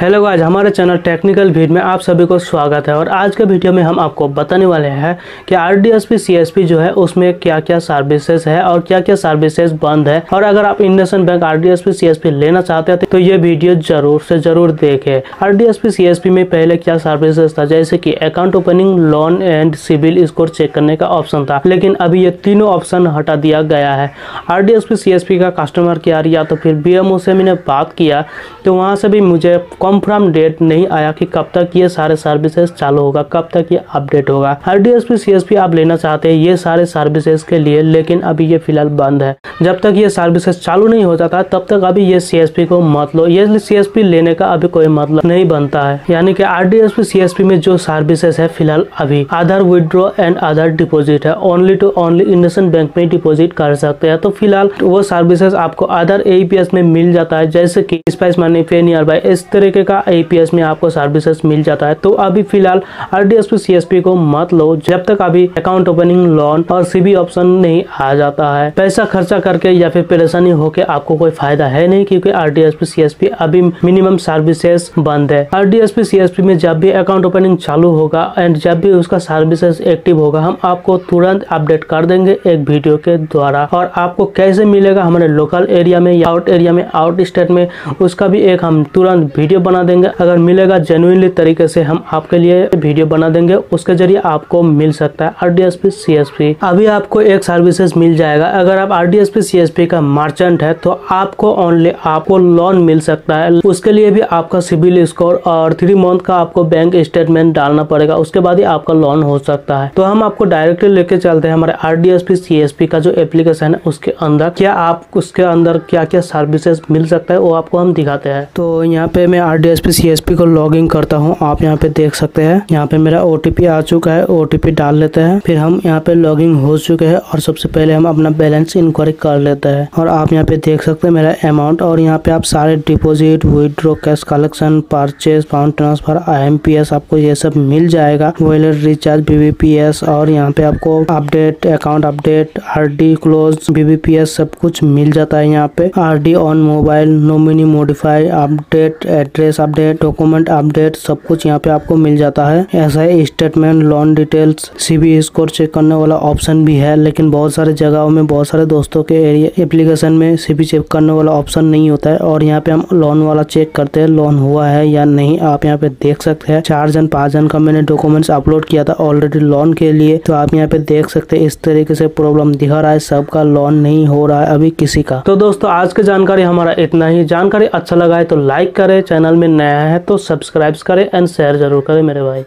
Hello guys, हमारे channel technical भीड़ में आप सभी को स्वागत है। और आज के वीडियो में हम आपको बताने वाले हैं कि RDS PCSP जो है उसमें क्या क्या सर्विसेज है और क्या क्या सर्विसेज बंद है। और अगर आप इंडियन बैंक RDS PCSP लेना चाहते हैं तो ये वीडियो जरूर से जरूर देखें। RDS PCSP में पहले क्या सर्विसेज था, जैसे कि account opening, loan and CIBIL score check करने का ऑप्शन था, लेकिन अभी ये तीनों ऑप्शन हटा दिया गया है। RDS PCSP का कस्टमर केयर या तो फिर BMO से मैंने बात किया तो वहाँ से भी मुझे कंफर्म डेट नहीं आया कि कब तक ये सारे सर्विसेज चालू होगा, कब तक ये अपडेट होगा। RDS PCSP आप लेना चाहते हैं ये सारे सर्विसेज के लिए, लेकिन अभी ये फिलहाल बंद है। जब तक ये सर्विसेज चालू नहीं हो जाता तब तक अभी ये CSP को मत लो, ये CSP लेने का अभी कोई मतलब नहीं बनता है। यानी कि RDS PCSP में जो सर्विसेज है फिलहाल अभी Aadhaar withdraw and Aadhaar deposit है, only to only Indian bank में डिपोजिट कर सकते हैं। तो फिलहाल वो सर्विसेज आपको आधार IMPS में मिल जाता है, जैसे की स्पाइस मनी, पे नियर बाय, इस तरह का IMPS में आपको सर्विसेज मिल जाता है। तो अभी फिलहाल RDS PCSP को मत लो जब तक अभी अकाउंट ओपनिंग, लोन और CB ऑप्शन नहीं आ जाता है। पैसा खर्चा करके या फिर परेशानी होके आपको कोई फायदा है नहीं, क्योंकि RDS PCSP अभी मिनिमम सर्विसेज बंद है। RDS PCSP में जब भी अकाउंट ओपनिंग चालू होगा एंड जब भी उसका सर्विसेज एक्टिव होगा हम आपको तुरंत अपडेट कर देंगे एक वीडियो के द्वारा। और आपको कैसे मिलेगा हमारे लोकल एरिया में या आउट एरिया में, आउट स्टेट में, उसका भी एक हम तुरंत वीडियो बना देंगे। अगर मिलेगा जेन्युइनली तरीके से हम आपके लिए वीडियो बना देंगे, उसके जरिए आपको मिल सकता है RDS PCSP। अभी आपको एक सर्विसेज मिल जाएगा, अगर आप RDS PCSP का मर्चेंट है तो आपको ओनली आपको लोन मिल सकता है। उसके लिए भी आपका CIBIL स्कोर और 3 मंथ का आपको बैंक स्टेटमेंट डालना पड़ेगा, उसके बाद ही आपका लोन हो सकता है। तो हम आपको डायरेक्टली लेके चलते हैं हमारे RDS PCSP का जो एप्लीकेशन है उसके अंदर, क्या आप उसके अंदर क्या क्या सर्विसेज मिल सकता है वो आपको हम दिखाते हैं। तो यहाँ पे मैं RDS PCSP को लॉगिन करता हूँ, आप यहाँ पे देख सकते हैं। यहाँ पे मेरा OTP आ चुका है, OTP डाल लेते हैं। फिर हम यहाँ पे लॉगिन हो चुके हैं और सबसे पहले हम अपना बैलेंस इंक्वायरी कर लेते हैं। और आप यहाँ पे देख सकते हैं मेरा अमाउंट, और यहाँ पे आप सारे deposit, withdraw, cash collection, purchase, fund transfer, IMPS आपको ये सब मिल जाएगा। वॉलेट रिचार्ज, BVPS, और यहाँ पे आपको update, account update, RD close, BVPS सब कुछ मिल जाता है। यहाँ पे RD on mobile, nominee modify, update address update, document update सब कुछ यहाँ पे आपको मिल जाता है। SI statement, loan details, CB score check करने वाला ऑप्शन भी है, लेकिन बहुत सारे जगहों में, बहुत सारे दोस्तों के एरिया एप्लीकेशन में CB चेक करने वाला ऑप्शन नहीं होता है। और यहाँ पे हम लोन वाला चेक करते हैं, लोन हुआ है या नहीं। आप यहाँ पे देख सकते हैं 4 जन 5 जन का मैंने डॉक्यूमेंट्स अपलोड किया था ऑलरेडी लोन के लिए। तो आप यहाँ पे देख सकते हैं इस तरीके से प्रॉब्लम दिखा रहा है, सबका लोन नहीं हो रहा है अभी किसी का। तो दोस्तों आज की जानकारी हमारा इतना ही। जानकारी अच्छा लगा है तो लाइक करें, चैनल में नया है तो सब्सक्राइब करें एंड शेयर जरूर करें मेरे भाई।